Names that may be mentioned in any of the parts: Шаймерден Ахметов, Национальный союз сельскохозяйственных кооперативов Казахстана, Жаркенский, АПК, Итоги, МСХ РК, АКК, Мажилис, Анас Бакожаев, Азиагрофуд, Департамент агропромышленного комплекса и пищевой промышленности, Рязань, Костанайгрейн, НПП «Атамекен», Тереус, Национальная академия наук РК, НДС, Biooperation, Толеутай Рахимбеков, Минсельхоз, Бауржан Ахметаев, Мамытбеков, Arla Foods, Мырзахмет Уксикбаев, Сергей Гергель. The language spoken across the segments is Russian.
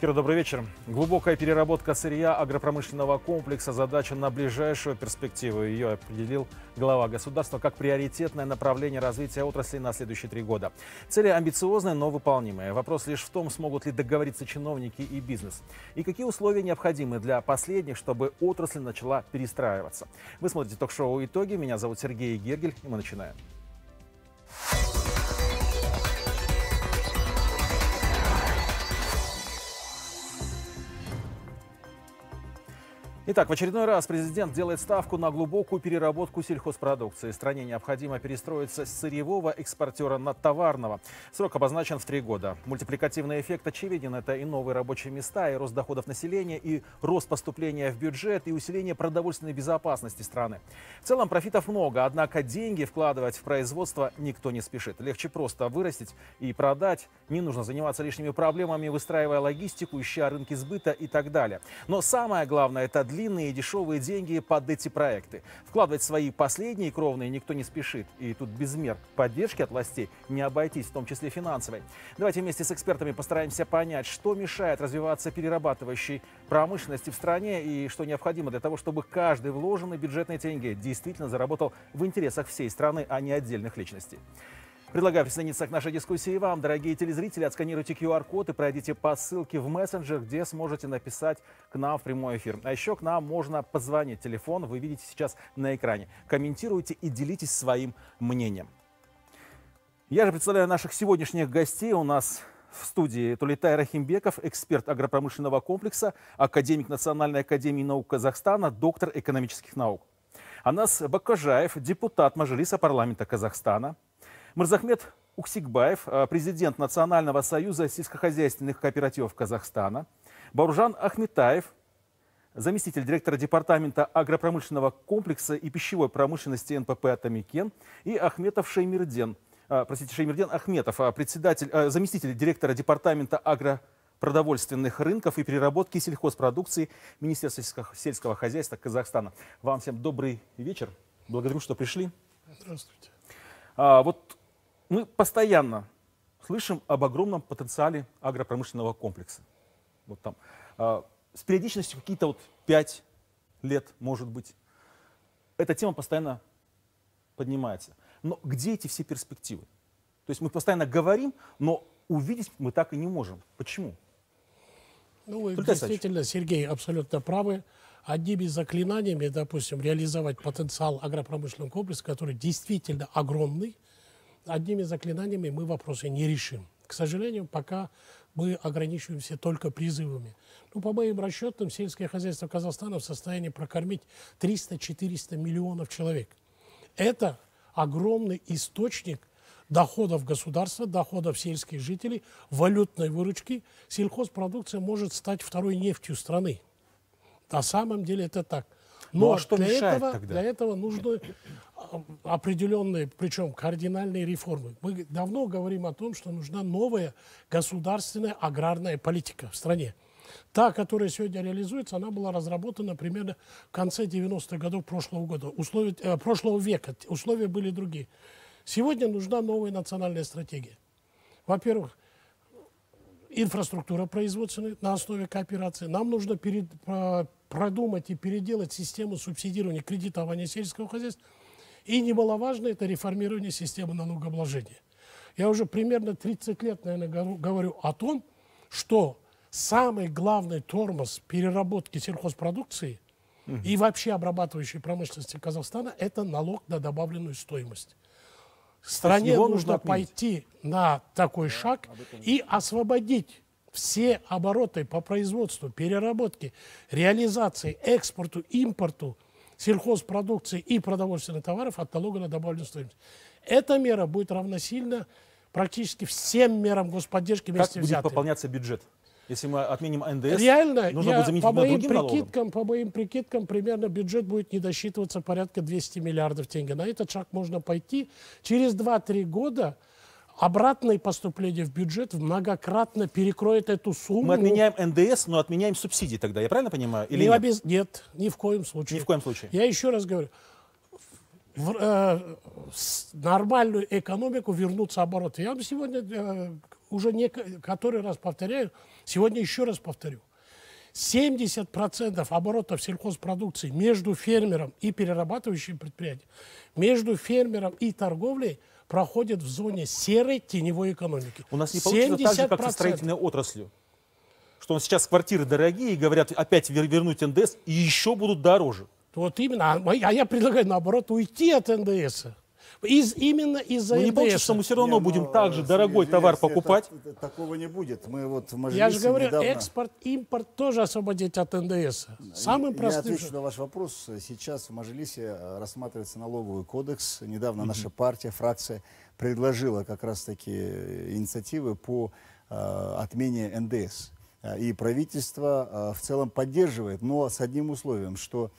Кира, добрый вечер. Глубокая переработка сырья агропромышленного комплекса – задача на ближайшую перспективу. Ее определил глава государства как приоритетное направление развития отрасли на следующие 3 года. Цели амбициозные, но выполнимые. Вопрос лишь в том, смогут ли договориться чиновники и бизнес. И какие условия необходимы для последних, чтобы отрасль начала перестраиваться. Вы смотрите ток-шоу «Итоги». Меня зовут Сергей Гергель, и мы начинаем. Итак, в очередной раз президент делает ставку на глубокую переработку сельхозпродукции. Стране необходимо перестроиться с сырьевого экспортера на товарного. Срок обозначен в 3 года. Мультипликативный эффект очевиден. Это и новые рабочие места, и рост доходов населения, и рост поступления в бюджет, и усиление продовольственной безопасности страны. В целом профитов много, однако деньги вкладывать в производство никто не спешит. Легче просто вырастить и продать. Не нужно заниматься лишними проблемами, выстраивая логистику, ища рынки сбыта и так далее. Но самое главное – это длинные и дешевые деньги под эти проекты. Вкладывать свои последние кровные никто не спешит. И тут без мер поддержки от властей не обойтись, в том числе финансовой. Давайте вместе с экспертами постараемся понять, что мешает развиваться перерабатывающей промышленности в стране и что необходимо для того, чтобы каждый вложенный бюджетный тенге действительно заработал в интересах всей страны, а не отдельных личностей. Предлагаю присоединиться к нашей дискуссии вам, дорогие телезрители. Отсканируйте QR-код и пройдите по ссылке в мессенджер, где сможете написать к нам в прямой эфир. А еще к нам можно позвонить. Телефон вы видите сейчас на экране. Комментируйте и делитесь своим мнением. Я же представляю наших сегодняшних гостей. У нас в студии Толеутай Рахимбеков, эксперт агропромышленного комплекса, академик Национальной академии наук Казахстана, доктор экономических наук. Анас Бакожаев, депутат Мажилиса парламента Казахстана. Мырзахмет Уксикбаев, президент Национального союза сельскохозяйственных кооперативов Казахстана. Бауржан Ахметаев, заместитель директора Департамента агропромышленного комплекса и пищевой промышленности НПП «Атамекен». И Шаймерден Ахметов, заместитель директора Департамента агропродовольственных рынков и переработки сельхозпродукции Министерства сельского хозяйства Казахстана. Вам всем добрый вечер. Благодарю, что пришли. Здравствуйте. Вот мы постоянно слышим об огромном потенциале агропромышленного комплекса. Вот там. С периодичностью какие-то вот 5 лет, может быть. Эта тема постоянно поднимается. Но где эти все перспективы? То есть мы постоянно говорим, но увидеть мы так и не можем. Почему? Ну, вы действительно, Сергей, абсолютно правы. Одними заклинаниями, допустим, реализовать потенциал агропромышленного комплекса, который действительно огромный, одними заклинаниями мы вопросы не решим. К сожалению, пока мы ограничиваемся только призывами. Ну, по моим расчетам, сельское хозяйство Казахстана в состоянии прокормить 300-400 миллионов человек. Это огромный источник доходов государства, доходов сельских жителей, валютной выручки. Сельхозпродукция может стать второй нефтью страны. На самом деле это так. Но что для этого нужны определенные, причем кардинальные реформы. Мы давно говорим о том, что нужна новая государственная аграрная политика в стране. Та, которая сегодня реализуется, она была разработана примерно в конце 90-х годов прошлого года. Прошлого века. Условия были другие. Сегодня нужна новая национальная стратегия. Во-первых, инфраструктура производственная на основе кооперации. Нам нужно продумать и переделать систему субсидирования кредитования сельского хозяйства. И немаловажно это реформирование системы налогообложения. Я уже примерно 30 лет, наверное, говорю о том, что самый главный тормоз переработки сельхозпродукции и вообще обрабатывающей промышленности Казахстана – это налог на добавленную стоимость. Стране нужно пойти на такой шаг и освободить все обороты по производству, переработке, реализации, экспорту, импорту сельхозпродукции и продовольственных товаров от налога на добавленную стоимость. Эта мера будет равносильна практически всем мерам господдержки вместе взятым. Как будет пополняться бюджет? Если мы отменим НДС, реально, нужно будет заменить по моим прикидкам, примерно бюджет будет недосчитываться порядка 200 миллиардов тенге. На этот шаг можно пойти. Через 2-3 года обратное поступление в бюджет многократно перекроет эту сумму. Мы отменяем НДС, но отменяем субсидии тогда, я правильно понимаю? Или нет? Нет, ни в коем случае. Ни в коем случае. Я еще раз говорю. нормальную экономику вернутся обороты. Я сегодня уже не который раз повторяю, сегодня еще раз повторю. 70% оборотов сельхозпродукции между фермером и перерабатывающим предприятием, между фермером и торговлей проходит в зоне серой теневой экономики. У нас не получится так же, как со строительной отраслью. Что сейчас квартиры дорогие и говорят, опять вернуть НДС, и еще будут дороже. Вот именно. А я предлагаю, наоборот, уйти от НДС. Именно из-за НДС. Не получится, что мы все равно будем так же дорогой товар покупать. Такого не будет. Мы вот в я же говорю, недавно... экспорт, импорт тоже освободить от НДС. Самым простым. Я отвечу на ваш вопрос. Сейчас в Мажилисе рассматривается налоговый кодекс. Недавно наша партия, фракция предложила как раз-таки инициативы по отмене НДС. И правительство в целом поддерживает, но с одним условием, что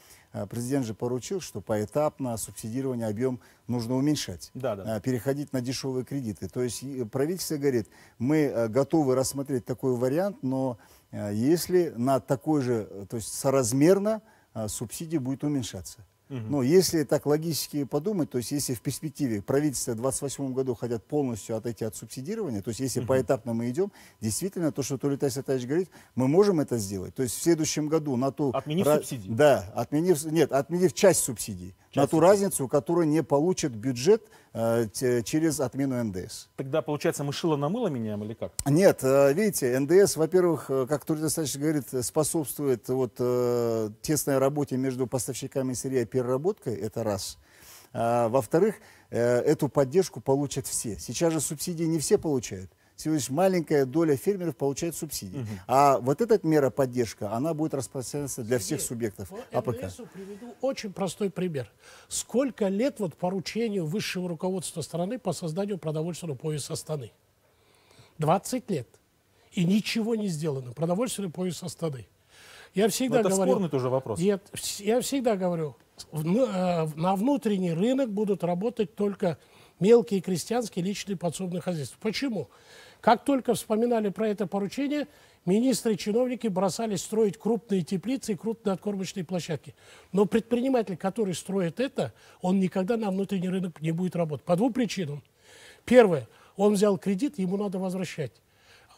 президент же поручил, что поэтапно субсидирование объем нужно уменьшать, переходить на дешевые кредиты. То есть правительство говорит, мы готовы рассмотреть такой вариант, но если на такой же, то есть соразмерно субсидии будет уменьшаться. Но если так логически подумать, то есть если в перспективе правительство в 2028 году хотят полностью отойти от субсидирования, то есть если поэтапно мы идем, действительно, то, что Толеутай Сатаевич говорит, мы можем это сделать. То есть в следующем году на ту... Отменив субсидии? Да, отменив часть субсидий. На ту разницу, которую не получит бюджет через отмену НДС. Тогда, получается, мы шило на мыло меняем или как? Нет, видите, НДС, во-первых, как Толеутай Сатаевич говорит, способствует вот, тесной работе между поставщиками сырья и переработкой, это раз. Во-вторых, эту поддержку получат все. Сейчас же субсидии не все получают. Всего лишь маленькая доля фермеров получает субсидии. А вот эта мера поддержка, она будет распространяться для всех субъектов АПК. Я приведу очень простой пример. Сколько лет вот поручению высшего руководства страны по созданию продовольственного пояса Астаны? 20 лет. И ничего не сделано. Продовольственный пояс Астаны. Я всегда говорю, спорный тоже вопрос. Нет, я всегда говорю, на внутренний рынок будут работать только мелкие крестьянские личные подсобные хозяйства. Почему? Как только вспоминали про это поручение, министры и чиновники бросались строить крупные теплицы и крупные откормочные площадки. Но предприниматель, который строит это, он никогда на внутренний рынок не будет работать. По двум причинам. Первое, он взял кредит, ему надо возвращать.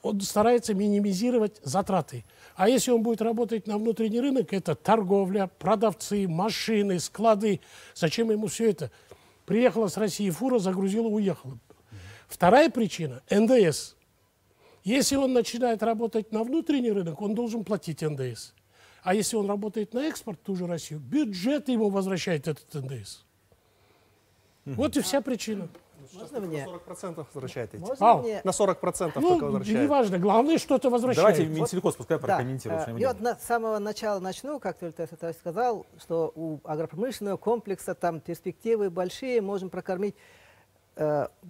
Он старается минимизировать затраты. А если он будет работать на внутренний рынок, это торговля, продавцы, машины, склады. Зачем ему все это? Приехала с России фура, загрузила, уехала. Вторая причина – НДС. Если он начинает работать на внутренний рынок, он должен платить НДС. А если он работает на экспорт, ту же Россию, бюджет ему возвращает этот НДС. Вот и вся причина. Можно мне? На 40% возвращает. На 40% только возвращает. Не важно, главное, что-то возвращает. Давайте Минсельхоз пускай прокомментирует. Я вот с самого начала начну, как Толеутай Сатаевич сказал, что у агропромышленного комплекса там перспективы большие, можем прокормить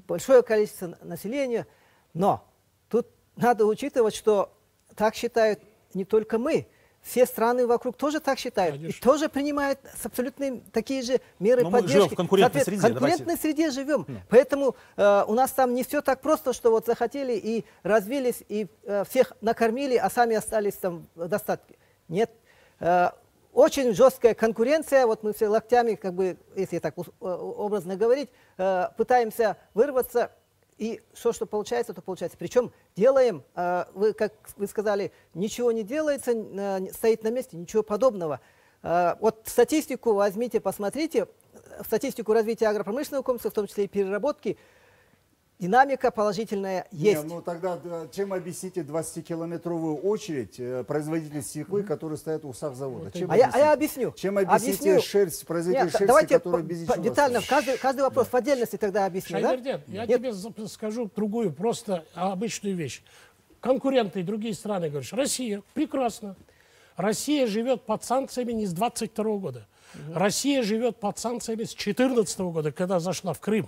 большое количество населения, но тут надо учитывать, что так считают не только мы. Все страны вокруг тоже так считают. Конечно. И тоже принимают абсолютно такие же меры поддержки. Мы живем в конкурентной среде. В конкурентной среде живем. Поэтому у нас там не все так просто, что вот захотели и развились, и всех накормили, а сами остались там в достатке. Нет. Очень жесткая конкуренция. Вот мы все локтями, как бы, если так образно говорить, пытаемся вырваться. И все, что получается, то получается. Причем делаем, вы, как вы сказали, ничего не делается, стоит на месте, ничего подобного. Вот статистику возьмите, посмотрите, статистику развития агропромышленного комплекса, в том числе и переработки, динамика положительная есть. Не, ну тогда чем объясните 20-километровую очередь производителей свеклы, которые стоят у сахзавода? Я объясню. Чем объясните шерсть, производитель шерсти, который без ничего? Детально, каждый вопрос в отдельности тогда объясню. Шаймерден, да? Тебе скажу другую, просто обычную вещь. Конкуренты и другие страны говорят, Россия, прекрасно. Россия живет под санкциями не с 22 года. Россия живет под санкциями с 2014 года, когда зашла в Крым.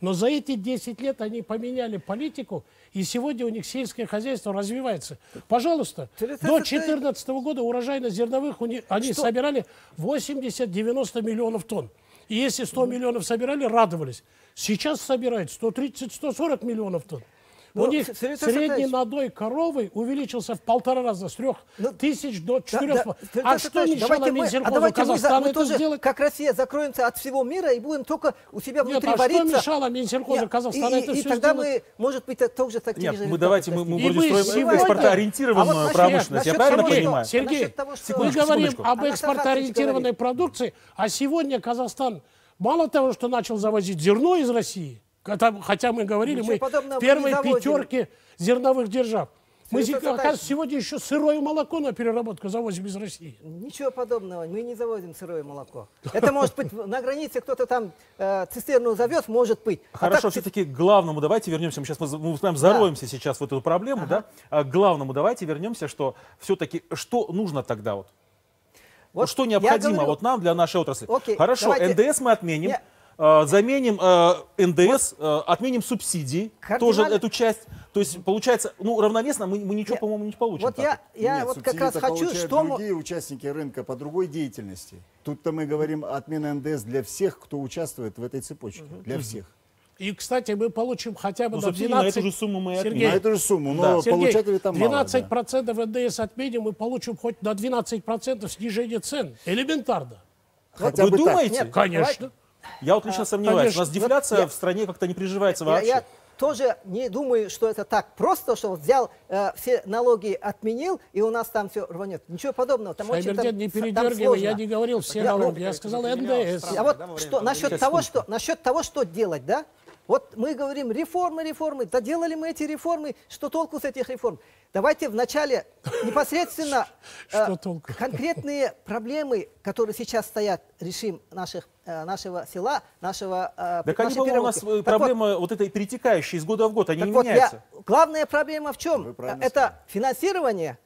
Но за эти 10 лет они поменяли политику, и сегодня у них сельское хозяйство развивается. Пожалуйста, до 2014 года урожайно-зерновых они собирали 80-90 миллионов тонн. И если 100 миллионов собирали, радовались. Сейчас собирают 130-140 миллионов тонн. У них средний надой коровы увеличился в 1,5 раза, с 3 тысяч до 4,5. А что мешало Минзерхозу Казахстана это сделать? Как Россия закроется от всего мира и будем только у себя внутри вариться. Нет, а что мешало Минзерхозу Казахстана это все сделать? И тогда мы, может быть, тоже так не сделаем. Давайте мы будем строить экспортоориентированную промышленность. Я правильно понимаю? Сергей, мы говорим об экспортоориентированной продукции, а сегодня Казахстан мало того, что начал завозить зерно из России, хотя мы говорили, мы в первой пятерке зерновых держав. Мы, оказывается, сегодня еще сырое молоко на переработку завозим из России. Ничего подобного, мы не завозим сырое молоко. Это может быть на границе кто-то там цистерну завез, может быть. Хорошо, все-таки к главному давайте вернемся. Сейчас мы прям зароемся сейчас в эту проблему, да? К главному давайте вернемся, что все-таки что нужно тогда вот? Вот что необходимо говорю, вот нам для нашей отрасли. Окей, хорошо, давайте. НДС мы отменим, заменим НДС, отменим субсидии, тоже эту часть. То есть получается, ну равновесно мы ничего, по-моему, не получим. Вот я вот как раз хочу, что другие участники рынка по другой деятельности. Тут-то мы говорим отмена НДС для всех, кто участвует в этой цепочке, для всех. И, кстати, мы получим хотя бы 12%. Эту же сумму мы отменим. На эту же сумму, но получатели там 12% НДС отменим, мы получим хоть на 12% снижение цен. Элементарно. Хотя вы думаете? Конечно. Я вот лично сомневаюсь. У нас дефляция в стране как-то не приживается вообще. Я тоже не думаю, что это так просто, что взял все налоги, отменил, и у нас там все рванет. Ничего подобного. Шаймерден, не передергивай, я не говорил все налоги, я сказал НДС. А вот насчет того, что делать, да? Вот мы говорим реформы, реформы, доделали мы эти реформы, что толку с этих реформ? Давайте вначале непосредственно конкретные проблемы, которые сейчас стоят, решим нашего села, нашей переработки. Так они, у нас проблемы вот этой перетекающие из года в год, они не меняются. Главная проблема в чем? Это финансирование,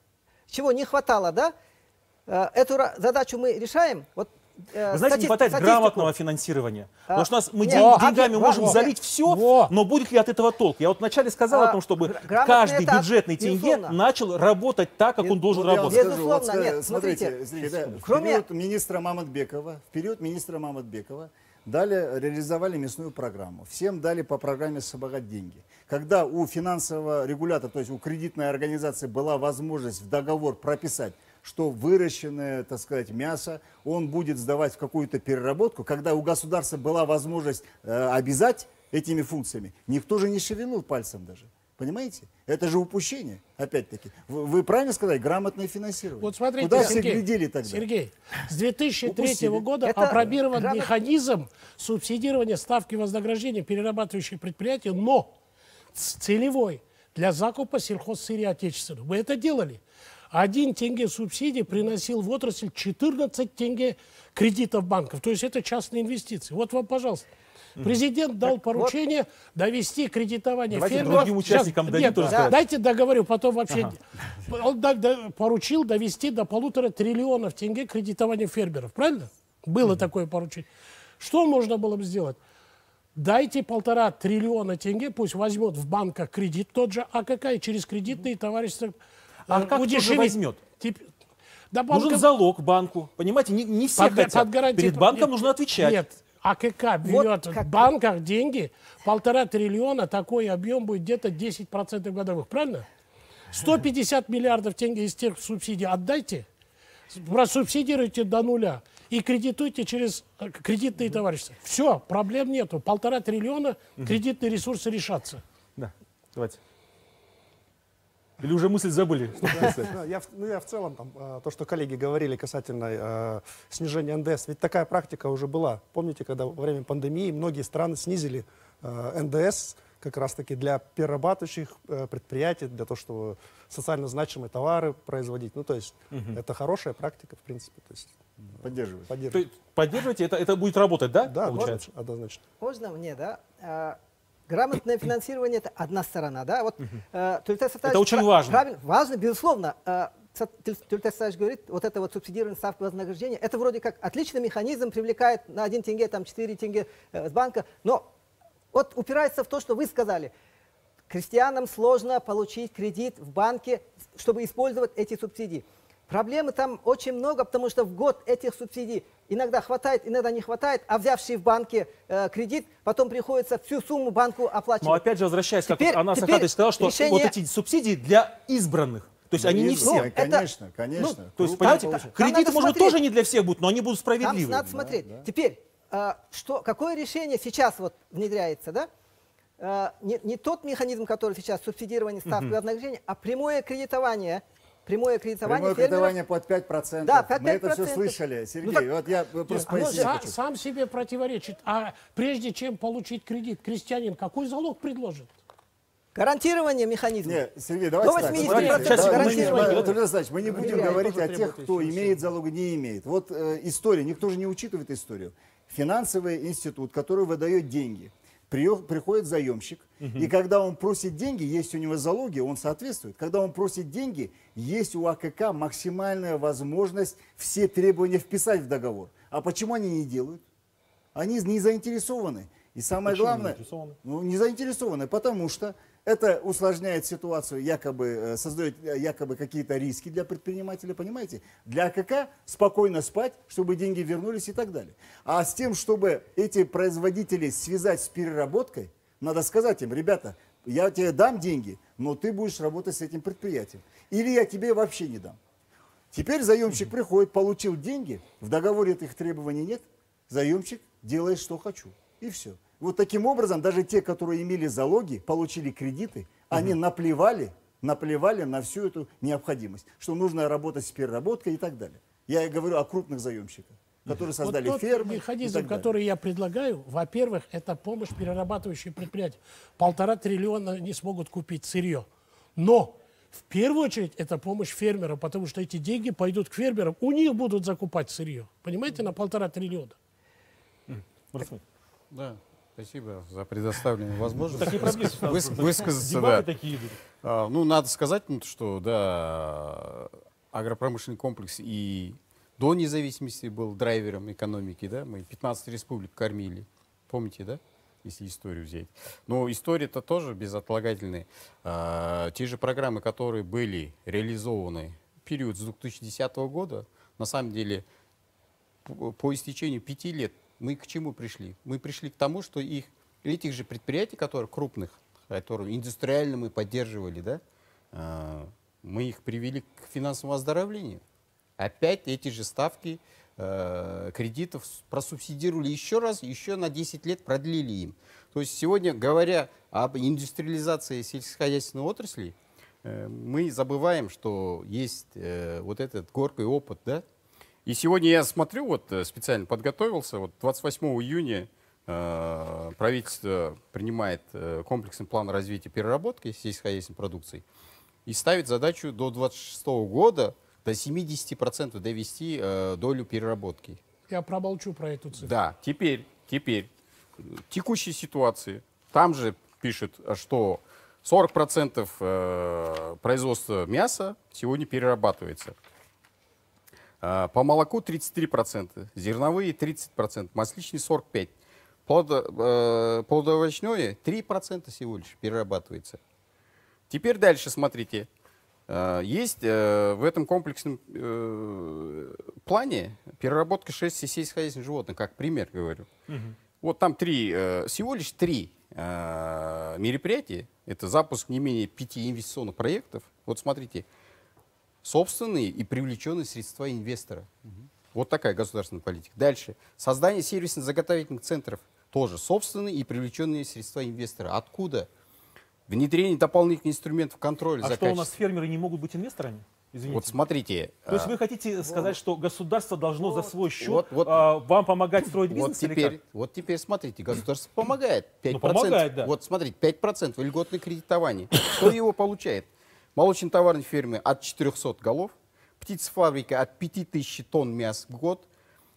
чего не хватало, да? Эту задачу мы решаем. Вот. Вы знаете, не хватает грамотного финансирования. Потому что мы деньгами можем залить все, но будет ли от этого толк? Я вот вначале сказал о том, чтобы каждый бюджетный тенге начал работать так, как он должен работать. Безусловно, нет. Смотрите, кроме министра Мамытбекова, в период министра Мамытбекова дали, реализовали мясную программу. Всем дали по программе «Собрать деньги». Когда у финансового регулятора, то есть у кредитной организации была возможность в договор прописать, что выращенное, так сказать, мясо он будет сдавать в какую-то переработку, когда у государства была возможность обязать этими функциями, никто же не шевелил пальцем даже. Понимаете? Это же упущение, опять-таки. Вы правильно сказали, грамотное финансирование. Вот смотрите, куда все глядели тогда? Сергей, с 2003 года опробирован механизм субсидирования ставки вознаграждения перерабатывающих предприятий, но целевой для закупа сельхозсырья отечественного. Мы это делали. 1 тенге субсидий приносил в отрасль 14 тенге кредитов банков. То есть это частные инвестиции. Вот вам, пожалуйста. Президент дал поручение довести кредитование фермеров. Дайте договорю, потом вообще. Он поручил довести до 1,5 триллиона тенге кредитование фермеров. Правильно? Было такое поручение. Что можно было бы сделать? Дайте 1,5 триллиона тенге, пусть возьмет в банках кредит тот же АКК и через кредитные товарищества. А как кто возьмет? Да, банка... Нужен залог банку. Понимаете, не все хотят. Перед банком нужно отвечать. Нет, АКК берет в банках деньги, 1,5 триллиона, такой объем будет где-то 10% годовых, правильно? 150 миллиардов тенге из тех субсидий отдайте, просубсидируйте до нуля и кредитуйте через кредитные товарищества. Все, проблем нету. 1,5 триллиона кредитные ресурсы решатся. Да, давайте. Или уже мысль забыли? Да, я в целом, там, то, что коллеги говорили касательно снижения НДС, ведь такая практика уже была. Помните, когда во время пандемии многие страны снизили НДС как раз-таки для перерабатывающих предприятий, для того, чтобы социально значимые товары производить. Ну, то есть это хорошая практика, в принципе. То есть, поддерживайте, это будет работать, да? Да, получается? Можно, однозначно. Можно мне, да? Грамотное финансирование – это одна сторона, да? Вот, это очень важно. Важно, безусловно. Толеутай Сатаевич говорит, вот это вот субсидирование ставки вознаграждения, это вроде как отличный механизм, привлекает на 1 тенге, там 4 тенге с банка, но вот упирается в то, что вы сказали. Крестьянам сложно получить кредит в банке, чтобы использовать эти субсидии. Проблемы там очень много, потому что в год этих субсидий иногда хватает, иногда не хватает, а взявший в банке кредит, потом приходится всю сумму банку оплачивать. Но опять же, возвращаясь, теперь, как Анас Ахатович сказал, что решение... вот эти субсидии для избранных. То есть они не все. Ну, конечно, это... конечно. Ну, то есть, понимаете, кредиты, может быть, тоже не для всех будут, но они будут справедливы. Там надо смотреть. Да, да. Теперь, какое решение сейчас вот внедряется, да? Не тот механизм, который сейчас субсидирование ставки обнаграждения, а прямое кредитование. Прямое кредитование, под 5%. Да, под 5%. Мы это все слышали, Сергей. Ну, вот я просто поясню. Сам себе противоречит. А прежде чем получить кредит, крестьянин какой залог предложит? Гарантирование механизма. Нет, Сергей, давайте мы не будем говорить о тех, кто имеет залог, не имеет. Вот история, никто же не учитывает историю. Финансовый институт, который выдает деньги. Приходит заемщик, и когда он просит деньги, есть у него залоги, он соответствует. Когда он просит деньги, есть у АКК максимальная возможность все требования вписать в договор. А почему они не делают? Они не заинтересованы. И самое главное, не заинтересованы, потому что это усложняет ситуацию, якобы создает какие-то риски для предпринимателя, понимаете? Для АКК спокойно спать, чтобы деньги вернулись и так далее. А с тем, чтобы эти производители связать с переработкой, надо сказать им: ребята, я тебе дам деньги, но ты будешь работать с этим предприятием. Или я тебе вообще не дам. Теперь заемщик приходит, получил деньги, в договоре этих требований нет, заемщик делает, что хочу, и все. Вот таким образом даже те, которые имели залоги, получили кредиты, они наплевали на всю эту необходимость, что нужно работать с переработкой и так далее. Я говорю о крупных заемщиках, которые создали вот фермы. Механизм, который я предлагаю, во-первых, это помощь перерабатывающим предприятиям. 1,5 триллиона не смогут купить сырье. Но в первую очередь это помощь фермерам, потому что эти деньги пойдут к фермерам, у них будут закупать сырье. Понимаете, на 1,5 триллиона. Да. Спасибо за предоставленную возможность высказаться. Да. Ну, надо сказать, что да, агропромышленный комплекс и до независимости был драйвером экономики. Да? Мы 15 республик кормили. Помните, да? Если историю взять. Но история-то тоже безотлагательная. Те же программы, которые были реализованы в период с 2010 года, на самом деле по истечению 5 лет мы к чему пришли? Мы пришли к тому, что этих же предприятий, которые крупных, которые индустриально мы поддерживали, да, мы их привели к финансовому оздоровлению. Опять эти же ставки кредитов просубсидировали еще раз, еще на 10 лет продлили им. То есть сегодня, говоря об индустриализации сельскохозяйственной отрасли, мы забываем, что есть вот этот горький опыт, да. И сегодня я смотрю, вот специально подготовился, вот 28 июня правительство принимает комплексный план развития переработки сельскохозяйственной продукции и ставит задачу до 2026 года до 70% довести долю переработки. Я промолчу про эту цифру. Да, теперь текущей ситуации, там же пишет, что 40% производства мяса сегодня перерабатывается. По молоку 33%, зерновые 30%, масличные 45%, плодоовощное 3% всего лишь перерабатывается. Теперь дальше смотрите. Есть в этом комплексном плане переработка шерсти сельскохозяйственных животных, как пример говорю. Вот там всего лишь три мероприятия. Это запуск не менее 5 инвестиционных проектов. Вот смотрите. Собственные и привлеченные средства инвестора. Вот такая государственная политика. Дальше. Создание сервисно-заготовительных центров. Тоже собственные и привлеченные средства инвестора. Откуда? Внедрение дополнительных инструментов контроля за качеством. А что у нас фермеры не могут быть инвесторами? Извините. Вот смотрите. То есть вы хотите сказать, что государство должно за свой счет вам помогать строить бизнес? Вот теперь смотрите, государство помогает. 5%, ну, помогает, да. Вот смотрите, 5% льготное кредитование. Кто его получает? Молочно-товарные фермы от 400 голов, птицефабрика от 5000 тонн мяса в год,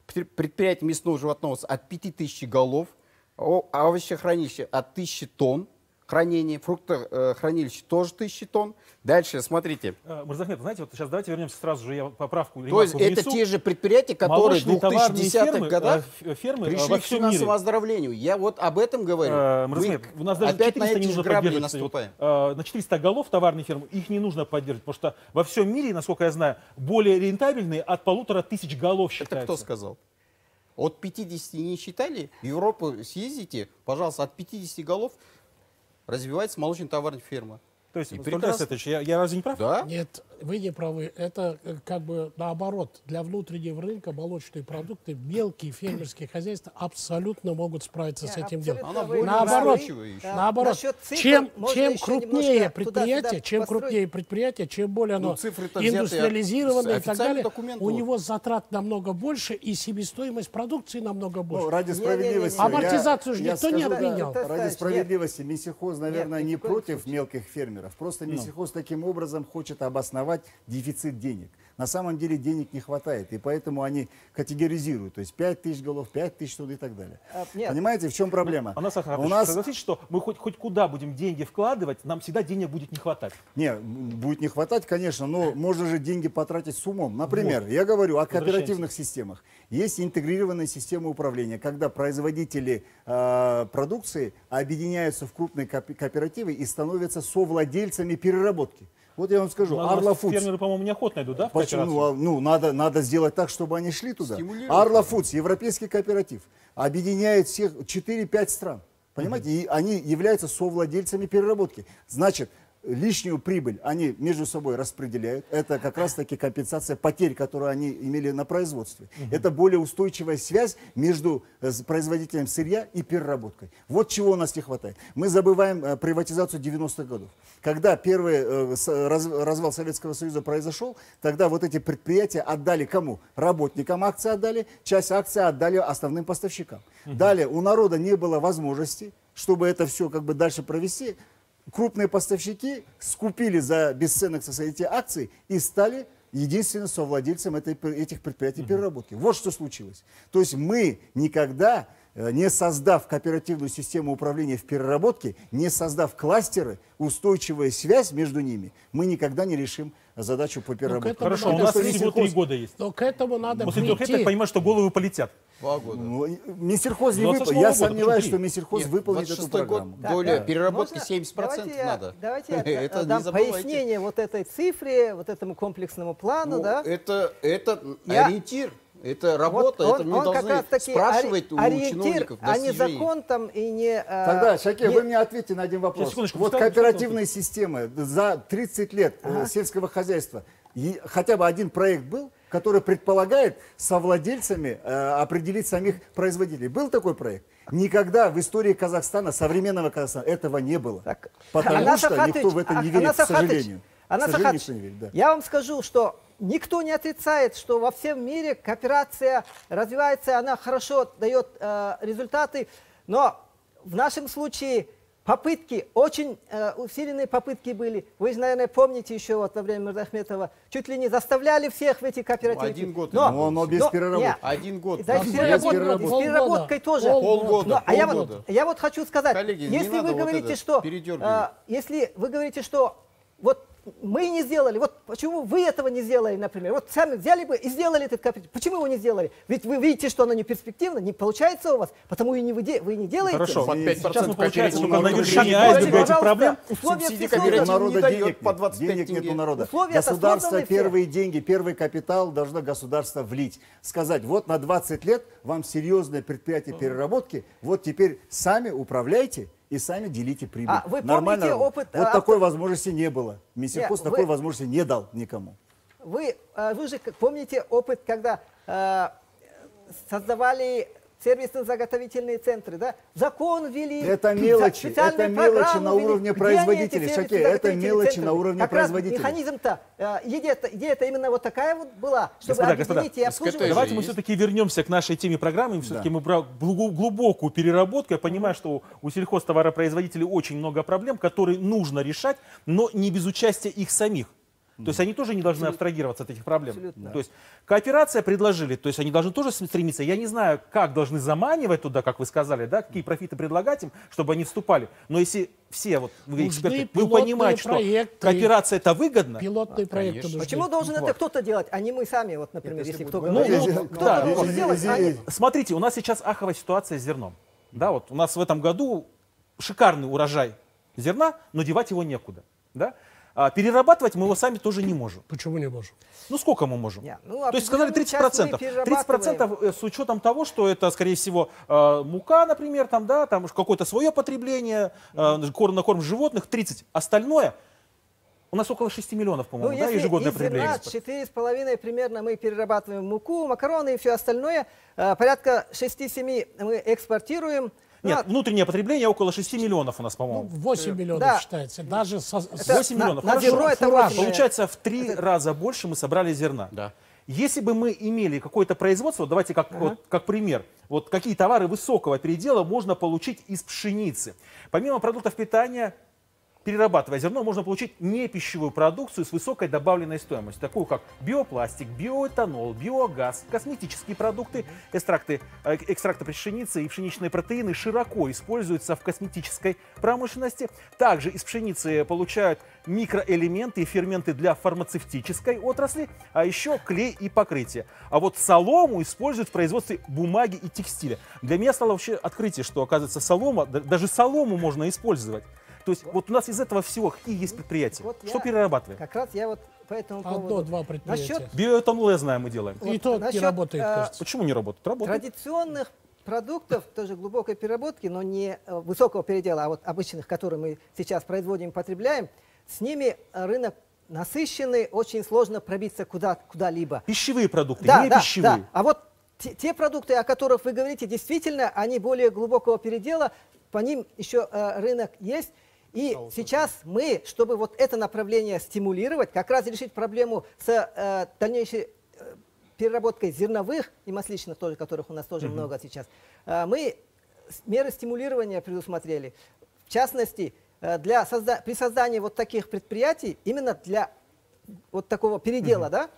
предприятие мясного животноводства от 5000 голов, овощехранилище от 1000 тонн, хранения, фруктохранилище тоже 1000 тонн. Дальше, смотрите. Мырзахмет, знаете, вот сейчас давайте вернемся сразу же, я поправку. То есть это те же предприятия, которые в 2010-х годах пришли к финансовому оздоровлению. Я вот об этом говорю. Мырзахмет, у нас даже опять на эти же грабли наступаем. На 400 голов товарной фермы их не нужно поддерживать, потому что во всем мире, насколько я знаю, более рентабельные от 1500 голов считаются. Это кто сказал? От 50 не считали? В Европу съездите, пожалуйста, от 50 голов развивается молочно-товарная ферма. То есть, я разве не прав? Да? Нет, вы не правы. Это как бы наоборот. Для внутреннего рынка молочные продукты, мелкие фермерские хозяйства абсолютно могут справиться с этим делом. Наоборот. Чем крупнее предприятие, чем более оно индустриализированное и так далее, у него затрат намного больше и себестоимость продукции намного больше. Ради справедливости. Амортизацию же никто не отменял. Ради справедливости Минсельхоз, наверное, не против мелких фермеров. Просто Минсельхоз таким образом хочет обосновать дефицит денег. На самом деле денег не хватает, и поэтому они категоризируют. То есть 5000 голов, 5000 туда и так далее. Понимаете, в чем проблема? Анас Ахатович, согласитесь, что мы хоть куда будем деньги вкладывать, нам всегда денег будет не хватать. Не, будет не хватать, конечно, но можно же деньги потратить с умом. Например, я говорю о кооперативных системах. Есть интегрированная система управления, когда производители продукции объединяются в крупные кооперативы и становятся совладельцами переработки. Вот я вам скажу, Arla Foods... Фермеры, по-моему, неохотно идут, да? Почему? Ну, надо сделать так, чтобы они шли туда. Arla Foods, европейский кооператив, объединяет всех 4-5 стран. Понимаете? И они являются совладельцами переработки. Значит, лишнюю прибыль они между собой распределяют. Это как раз-таки компенсация потерь, которые они имели на производстве. Это более устойчивая связь между производителем сырья и переработкой. Вот чего у нас не хватает. Мы забываем приватизацию 90-х годов. Когда первый развал Советского Союза произошел, тогда вот эти предприятия отдали кому? Работникам акции отдали, часть акций отдали основным поставщикам. Далее у народа не было возможности, чтобы это все как бы дальше провести. Крупные поставщики скупили за бесценок эти акции и стали единственным совладельцем этих предприятий переработки. Вот что случилось. То есть мы никогда, не создав кооперативную систему управления в переработке, не создав кластеры, устойчивая связь между ними, мы никогда не решим задачу по переработке. Хорошо, у нас всего 3 года есть. Но к этому надо прийти. После 3 лет понимаешь, что головы полетят. 2 года. Минсельхоз не выполнит. Я сомневаюсь, что Минсельхоз выполнит эту программу. Доля переработки 70% надо. Давайте я дам пояснение вот этой цифре, вот этому комплексному плану. Это ориентир. Это работа, вот это мы должны спрашивать у чиновников. А не закон там и не... Тогда, Шаке, вы мне ответьте на один вопрос. Вот кооперативные системы за 30 лет сельского хозяйства, хотя бы один проект был, который предполагает совладельцами определить самих производителей. Был такой проект? Никогда в истории Казахстана, современного Казахстана, этого не было. Так. Потому что никто в это не верит, к сожалению. Я вам скажу, что никто не отрицает, что во всем мире кооперация развивается, она хорошо дает результаты, но в нашем случае попытки, очень усиленные попытки были. Вы же, наверное, помните еще вот во время Мырзахметова, чуть ли не заставляли всех в эти кооперативы. 1 год, но без переработки. 1 год. Да, с переработкой тоже. Полгода. А я вот хочу сказать, коллеги, если вы говорите, что... Если вы говорите, что... Вот мы не сделали, вот почему вы этого не сделали, например. Вот сами взяли бы и сделали этот кооператив. Почему его не сделали? Ведь вы видите, что оно не перспективно, не получается у вас, потому и не вы не делаете. Хорошо, под 5% получается, что на вершине айсберга этих проблем. Субсидии кооперативу не дает по 25 тенге. Государство первые деньги, первый капитал должно государство влить. Сказать, вот на 20 лет вам серьезное предприятие переработки, вот теперь сами управляйте. И сами делите прибыль. Вы помните опыт... Вот такой возможности не было. Минсельхоз такой возможности не дал никому. Вы же помните опыт, когда создавали сервисно-заготовительные центры, да? Закон ввели... Это мелочи на уровне производителей. Шаке, это мелочи на уровне производителей. Механизм-то, идея-то именно вот такая вот была, чтобы объединить и обслуживать. Давайте мы все-таки вернемся к нашей теме программы. Все-таки мы про глубокую переработку. Я понимаю, что у сельхозтоваропроизводителей очень много проблем, которые нужно решать, но не без участия их самих. То есть они тоже не должны абстрагироваться от этих проблем. Абсолютно. То есть кооперация предложили, то есть они должны тоже стремиться. Я не знаю, как должны заманивать туда, как вы сказали, да, какие профиты предлагать им, чтобы они вступали. Но если все вот вы эксперты, вы понимаете, проекты, что кооперация это выгодно. Пилотные проекты. Почему должен это кто-то делать, а не мы сами, вот, например, если кто-то должен делать. Смотрите, у нас сейчас аховая ситуация с зерном. Да, вот у нас в этом году шикарный урожай зерна, но девать его некуда. Да? А перерабатывать мы его сами тоже не можем. Почему не можем? Ну сколько мы можем? Нет, ну, то есть сказали 30%. 30% с учетом того, что это, скорее всего, мука, например, там, да, там какое-то свое потребление, на корм животных, 30%. Остальное... У нас около 6 миллионов, по-моему, ну, да, ежегодное потребление. 4,5 примерно мы перерабатываем муку, макароны и все остальное. Порядка 6-7 мы экспортируем. Нет, внутреннее потребление около 6 миллионов у нас, по-моему. 8 миллионов да. считается. Даже со... 8 миллионов. На зерно это получается, в 3 раза больше мы собрали зерна. Да. Если бы мы имели какое-то производство, давайте как, вот, как пример, вот какие товары высокого передела можно получить из пшеницы. Помимо продуктов питания... Перерабатывая зерно, можно получить не пищевую продукцию с высокой добавленной стоимостью, такую как биопластик, биоэтанол, биогаз, косметические продукты, экстракты пшеницы и пшеничные протеины широко используются в косметической промышленности. Также из пшеницы получают микроэлементы и ферменты для фармацевтической отрасли, а еще клей и покрытие. А вот солому используют в производстве бумаги и текстиля. Для меня стало вообще открытие, что, оказывается, солома, даже солому можно использовать. То есть вот у нас из этого всего какие есть предприятия? Вот что перерабатываем? Как раз я вот по этому поводу. Одно-два предприятия. Насчет... Биоэтанол, я знаю, мы делаем. Вот и то не работает, кажется. Почему не работает? Работает. Традиционных продуктов, тоже глубокой переработки, но не высокого передела, а вот обычных, которые мы сейчас производим и потребляем, с ними рынок насыщенный, очень сложно пробиться куда-либо. Пищевые продукты, да, не да, пищевые. Да. А вот те продукты, о которых вы говорите, действительно, они более глубокого передела, по ним еще рынок есть. И сейчас мы, чтобы вот это направление стимулировать, как раз решить проблему с дальнейшей переработкой зерновых и масличных, тоже, которых у нас тоже много сейчас, мы меры стимулирования предусмотрели. В частности, при создании вот таких предприятий, именно для вот такого передела, да,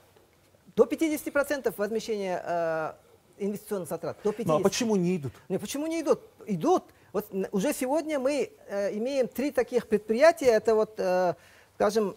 до 50% возмещения инвестиционных затрат. До 50%. Ну, а почему не идут? Не, почему не идут? Идут. Вот уже сегодня мы имеем 3 таких предприятия, это вот, скажем,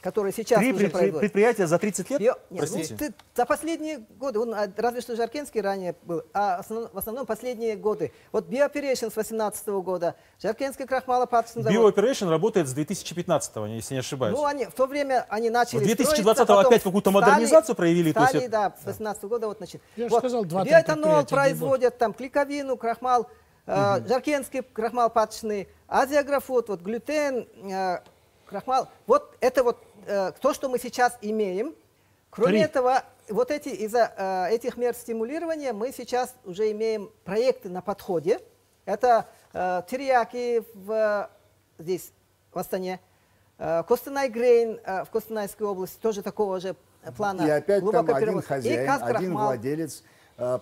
которые сейчас уже производят. Предприятия за 30 лет? Простите. Ну, за последние годы, разве что Жаркенский ранее был, а в основном последние годы. Вот Biooperation с 2018 года, Жаркенский крахмалоплавочный завод. Biooperation работает с 2015-го, если не ошибаюсь. Ну, они в то время они начали. В 2020-го опять какую-то модернизацию проявили. Стали, то есть, да, с 2018-го года вот начали. Я вот, сказал, 2-3 биоэтанол производят, там, клейковину, крахмал. Жаркенский крахмал паточный, азиагрофуд, вот глютен, крахмал. Вот это вот то, что мы сейчас имеем. Кроме этого, вот из-за этих мер стимулирования мы сейчас уже имеем проекты на подходе. Это терияки здесь, в Астане, Костанайгрейн в Костанайской области, тоже такого же плана. И опять там один хозяин, один владелец.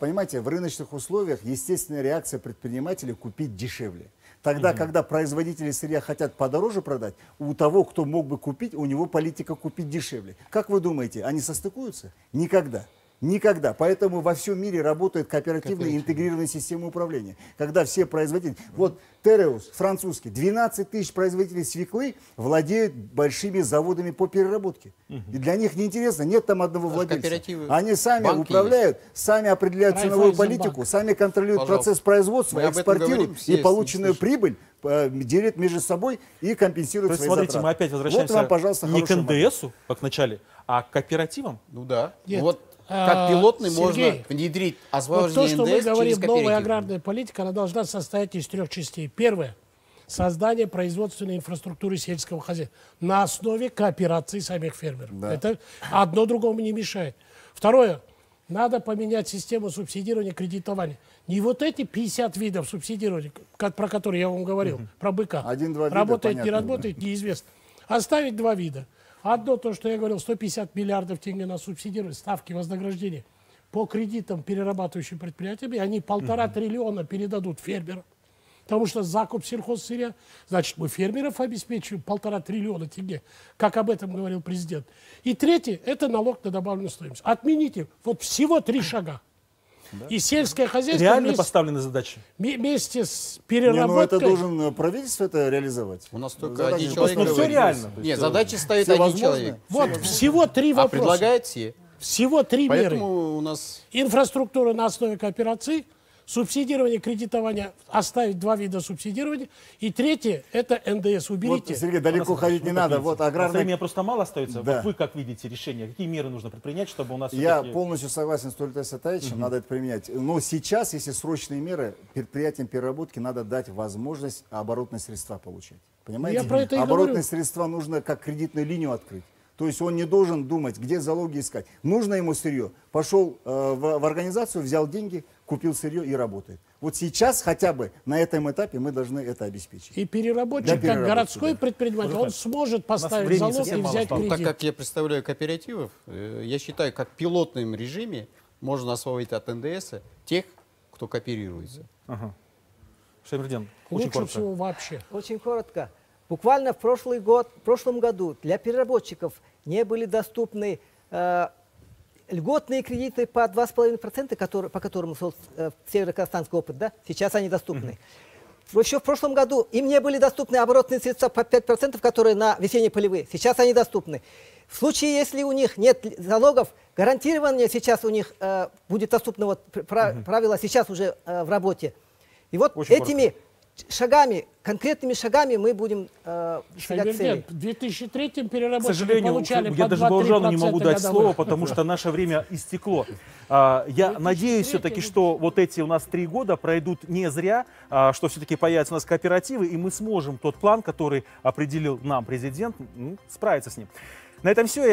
Понимаете, в рыночных условиях естественная реакция предпринимателей купить дешевле. Тогда, когда производители сырья хотят подороже продать, у того, кто мог бы купить, у него политика купить дешевле. Как вы думаете, они состыкуются? Никогда. Никогда. Поэтому во всем мире работает кооперативная интегрированная система управления. Когда все производители... Вот Тереус, французский, 12 тысяч производителей свеклы владеют большими заводами по переработке. И для них неинтересно, нет там одного владельца. Они сами управляют, сами определяют ценовую политику, сами контролируют процесс производства, экспортируют и полученную прибыль делят между собой и компенсируют свои затраты. Смотрите, мы опять возвращаемся вот вам, пожалуйста, не к НДСу, как в начале, а к кооперативам. Ну да. Вот. Как пилотный Сергей, можно внедрить освоение НДС через кооперативы. Вот то, что мы говорим, новая аграрная политика, она должна состоять из 3 частей. Первое. Создание производственной инфраструктуры сельского хозяйства на основе кооперации самих фермеров. Да. Это одно другому не мешает. Второе. Надо поменять систему субсидирования кредитования. Не вот эти 50 видов субсидирования, про которые я вам говорил, про быка. 1-2 вида, работает, не работает, неизвестно. Оставить 2 вида. Одно то, что я говорил, 150 миллиардов тенге на субсидирование, ставки вознаграждения по кредитам перерабатывающим предприятиями, они 1,5 триллиона передадут фермерам. Потому что закуп сельхозсырья, значит, мы фермеров обеспечиваем 1,5 триллиона тенге, как об этом говорил президент. И третье, это налог на добавленную стоимость. Отмените вот всего 3 шага. Да. И сельское хозяйство... Реально поставлены задачи. Вместе с переработкой... Не, ну это должен правительство это реализовать. У нас только задачи, один человек... Ну все реально. Нет, задачи ставит один человек. Вот всего 3 вопроса. А предлагает все. Всего 3 меры. У нас... Инфраструктура на основе кооперации, субсидирование, кредитование, оставить 2 вида субсидирования. И третье, это НДС. Уберите. Вот, Сергей, далеко ходить не надо. Вот аграрный... Времени просто мало остается. Да. Вот вы как видите решение? Какие меры нужно предпринять, чтобы у нас... Я полностью согласен с Толетаем Сатаевичем, надо это применять. Но сейчас, если срочные меры, предприятиям переработки надо дать возможность оборотные средства получать. Понимаете? Я про это и оборотные средства нужно как кредитную линию открыть. То есть он не должен думать, где залоги искать. Нужно ему сырье. Пошел в организацию, взял деньги, купил сырье и работает. Вот сейчас хотя бы на этом этапе мы должны это обеспечить. И переработчик, как городской предприниматель, он сможет поставить залог и взять кредит. Так как я представляю кооперативов, я считаю, как в пилотном режиме можно освободить от НДС тех, кто кооперируется. Ага. Шаймерден, очень коротко. Лучше всего вообще. Очень коротко. Буквально в прошлом году для переработчиков не были доступны льготные кредиты по 2,5%, по которым шел североказахстанский опыт, да? Сейчас они доступны. Еще в прошлом году им не были доступны оборотные средства по 5%, которые на весенние полевые. Сейчас они доступны. В случае, если у них нет залогов, гарантированно сейчас у них будет доступно вот, правило сейчас уже в работе. И вот очень этими... шагами, конкретными шагами мы будем достигать цели. В 2003-м переработчики получали по 2-3%. Я даже Бауржану не могу дать слово, потому что наше время истекло. Я надеюсь все-таки, что вот эти у нас 3 года пройдут не зря, что все-таки появятся у нас кооперативы, и мы сможем тот план, который определил нам президент, справиться с ним. На этом все.